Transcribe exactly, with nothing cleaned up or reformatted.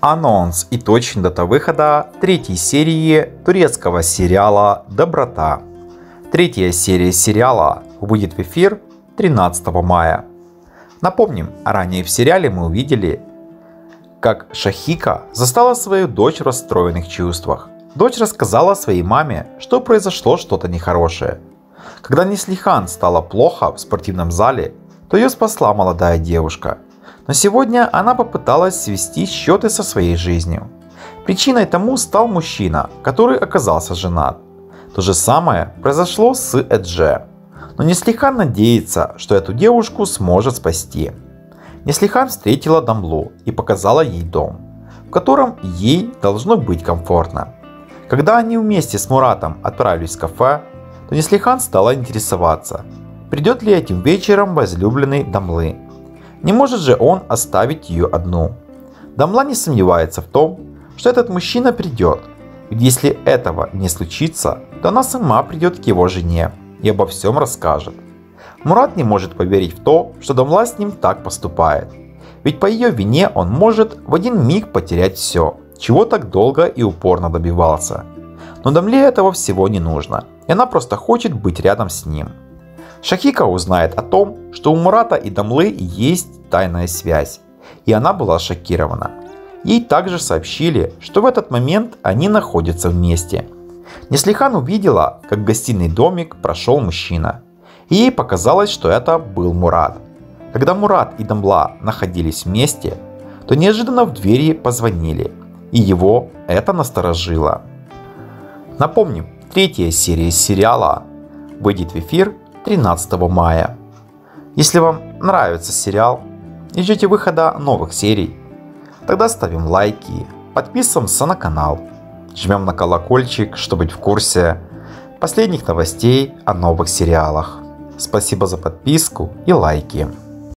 Анонс и точная дата выхода третьей серии турецкого сериала «Доброта». Третья серия сериала выйдет в эфир тринадцатого мая. Напомним, ранее в сериале мы увидели, как Шахика застала свою дочь в расстроенных чувствах. Дочь рассказала своей маме, что произошло что-то нехорошее. Когда Неслихан стало плохо в спортивном зале, то ее спасла молодая девушка. Но сегодня она попыталась свести счеты со своей жизнью. Причиной тому стал мужчина, который оказался женат. То же самое произошло с Эдже. Но Неслихан надеется, что эту девушку сможет спасти. Неслихан встретила Дамлу и показала ей дом, в котором ей должно быть комфортно. Когда они вместе с Муратом отправились в кафе, то Неслихан стала интересоваться, придет ли этим вечером возлюбленный Дамлы. Не может же он оставить ее одну. Дамла не сомневается в том, что этот мужчина придет, ведь если этого не случится, то она сама придет к его жене и обо всем расскажет. Мурат не может поверить в то, что Дамла с ним так поступает, ведь по ее вине он может в один миг потерять все, чего так долго и упорно добивался. Но Дамле этого всего не нужно, и она просто хочет быть рядом с ним. Шахика узнает о том, что у Мурата и Дамлы есть тайная связь, и она была шокирована. Ей также сообщили, что в этот момент они находятся вместе. Неслихан увидела, как в гостиный домик прошел мужчина, и ей показалось, что это был Мурат. Когда Мурат и Дамла находились вместе, то неожиданно в двери позвонили, и его это насторожило. Напомним, третья серия сериала выйдет в эфир тринадцатого мая. Если вам нравится сериал и ждете выхода новых серий, тогда ставим лайки, подписываемся на канал, жмем на колокольчик, чтобы быть в курсе последних новостей о новых сериалах. Спасибо за подписку и лайки.